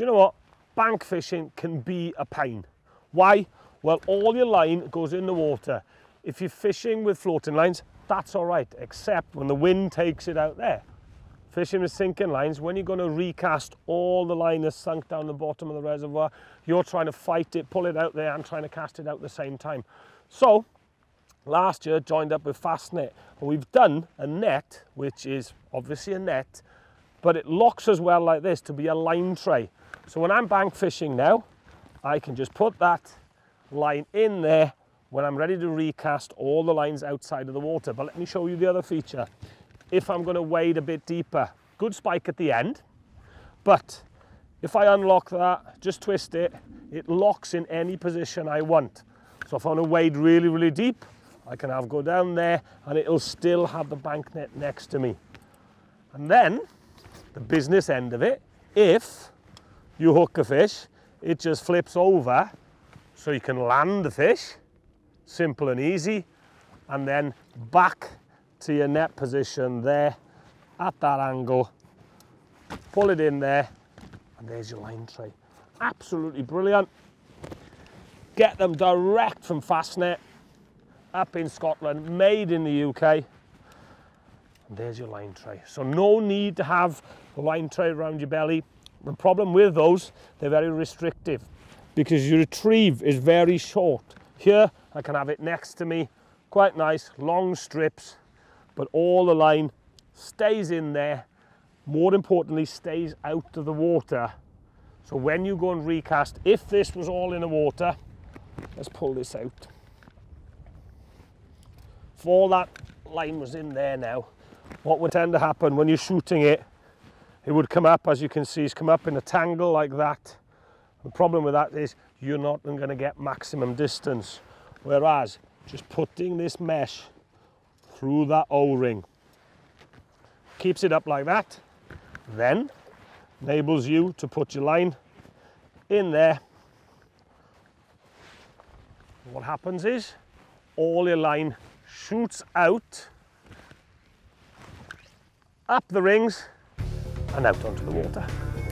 Do you know what? Bank fishing can be a pain. Why? Well, all your line goes in the water. If you're fishing with floating lines, that's all right, except when the wind takes it out there. Fishing with sinking lines, when you're going to recast, all the line has sunk down the bottom of the reservoir. You're trying to fight it, pull it out there, and trying to cast it out at the same time. So last year, joined up with FastNet, and we've done a net, which is obviously a net, but it locks as well like this to be a line tray. So when I'm bank fishing now, I can just put that line in there. When I'm ready to recast, all the lines outside of the water. But let me show you the other feature. If I'm going to wade a bit deeper, good spike at the end, but if I unlock that, just twist it, it locks in any position I want. So if I want to wade really, really deep, I can have go down there and it'll still have the bank net next to me. And then the business end of it, if you hook a fish, it just flips over so you can land the fish, simple and easy, and then back to your net position there at that angle, pull it in there, and there's your line tray. Absolutely brilliant. Get them direct from FastNet, up in Scotland, made in the UK, and there's your line tray. So no need to have a line tray around your belly. The problem with those, they're very restrictive because your retrieve is very short. Here, I can have it next to me, quite nice, long strips, but all the line stays in there, more importantly, stays out of the water. So when you go and recast, if this was all in the water, let's pull this out. If all that line was in there now, what would tend to happen when you're shooting it, it would come up, as you can see, it's come up in a tangle like that. The problem with that is you're not going to get maximum distance. Whereas just putting this mesh through that O-ring keeps it up like that, then enables you to put your line in there. What happens is all your line shoots out, up the rings and out onto the water.